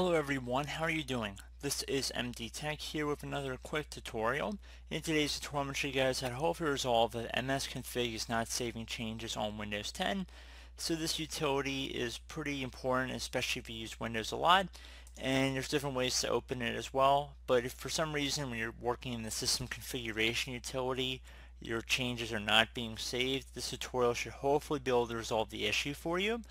Hello everyone, how are you doing? This is MD Tech here with another quick tutorial. In today's tutorial, I'm going to show you guys how to hopefully resolve that MS-Config is not saving changes on Windows 10. So this utility is pretty important, especially if you use Windows a lot. And there's different ways to open it as well. But if for some reason when you're working in the system configuration utility, your changes are not being saved, this tutorial should hopefully be able to resolve the issue for you.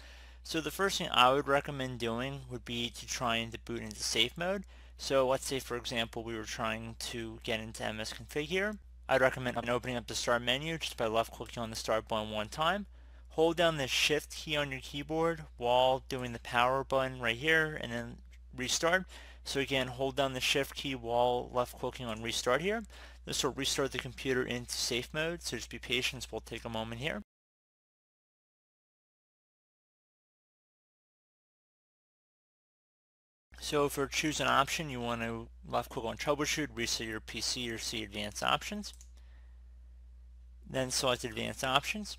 So the first thing I would recommend doing would be to try and boot into safe mode. So let's say for example we were trying to get into MS-Config here. I'd recommend opening up the start menu just by left clicking on the start button one time. Hold down the shift key on your keyboard while doing the power button right here and then restart. So again, hold down the shift key while left clicking on restart here. This will restart the computer into safe mode, so just be patient, it will take a moment here. So if you choose an option, you want to left click on troubleshoot, reset your PC or see advanced options. Then select advanced options.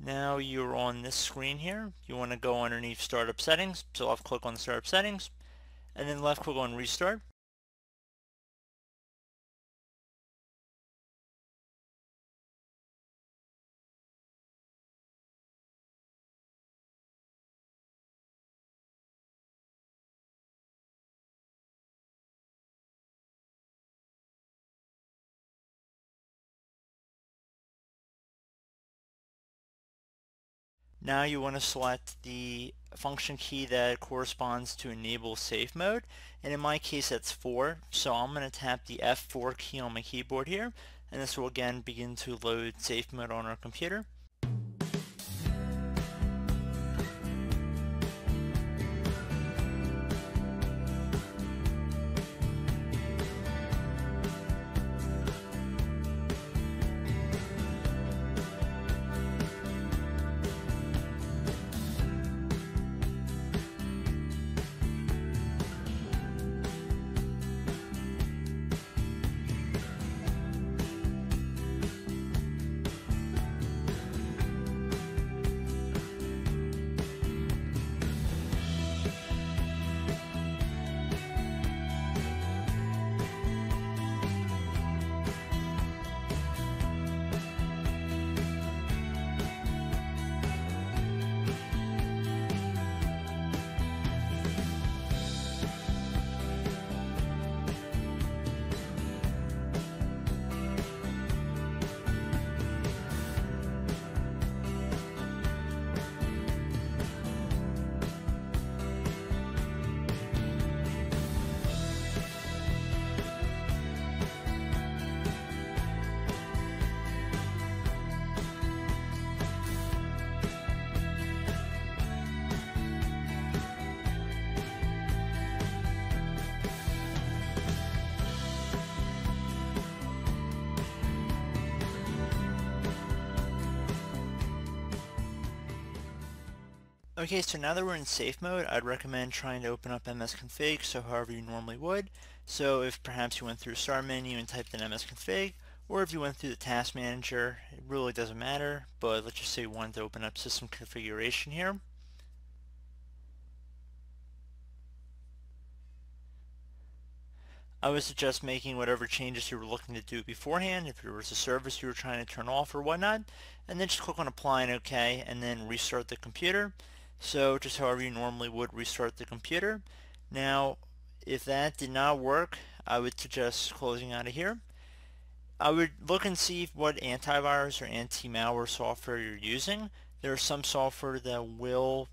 Now you're on this screen here. You want to go underneath startup settings. So left click on startup settings and then left click on restart. Now you want to select the function key that corresponds to enable safe mode, and in my case that's 4, so I'm going to tap the F4 key on my keyboard here, and this will again begin to load safe mode on our computer. Okay, so now that we're in safe mode, I'd recommend trying to open up MS-Config, so however you normally would. So if perhaps you went through start menu and typed in MS-Config, or if you went through the task manager, it really doesn't matter, but let's just say you wanted to open up system configuration here. I would suggest making whatever changes you were looking to do beforehand, if there was a service you were trying to turn off or whatnot, and then just click on apply and OK, and then restart the computer. So just however you normally would restart the computer. Now if that did not work, I would suggest closing out of here. I would look and see what antivirus or anti-malware software you're using. There are some software that will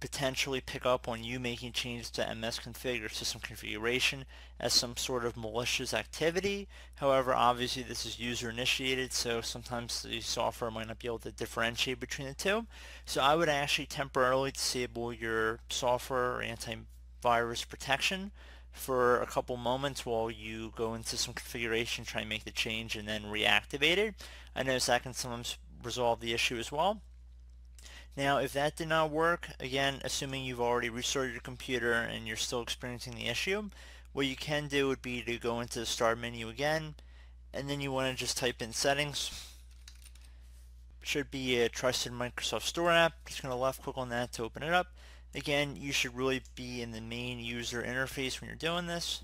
potentially pick up on you making changes to MS-Config or system configuration as some sort of malicious activity. However, obviously this is user initiated, so sometimes the software might not be able to differentiate between the two. So I would actually temporarily disable your software or antivirus protection for a couple moments while you go into some configuration, try and make the change and then reactivate it. I notice that can sometimes resolve the issue as well. Now if that did not work, again assuming you've already restarted your computer and you're still experiencing the issue, what you can do would be to go into the start menu again and then you want to just type in settings. Should be a trusted Microsoft Store app. Just going to left click on that to open it up Again, you should really be in the main user interface when you're doing this.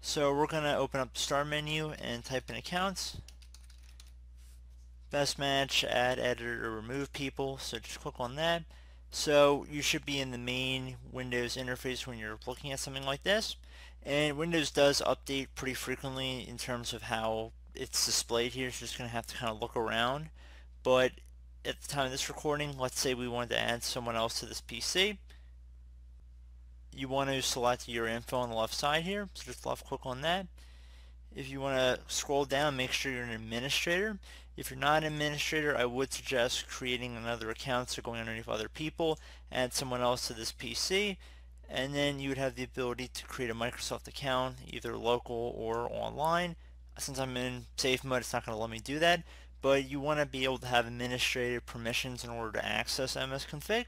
So we're going to open up the start menu and type in accounts. Best match, add, edit, or remove people. So just click on that. So you should be in the main Windows interface when you're looking at something like this. And Windows does update pretty frequently in terms of how it's displayed here. It's just going to have to kind of look around. But at the time of this recording, let's say we wanted to add someone else to this PC. You want to select your info on the left side here, so just left click on that. If you want to scroll down, make sure you're an administrator. If you're not an administrator, I would suggest creating another account, so going underneath other people, add someone else to this PC, and then you would have the ability to create a Microsoft account, either local or online. Since I'm in safe mode, it's not going to let me do that. But you want to be able to have administrative permissions in order to access MS-Config.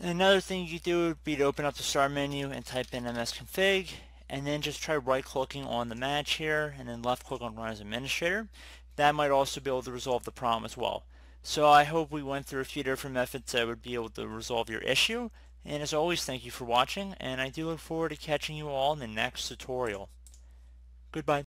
And another thing you do would be to open up the start menu and type in MS-Config, and then just try right-clicking on the match here, and then left-click on Run as Administrator. That might also be able to resolve the problem as well. So I hope we went through a few different methods that would be able to resolve your issue. And as always, thank you for watching, and I do look forward to catching you all in the next tutorial. Goodbye.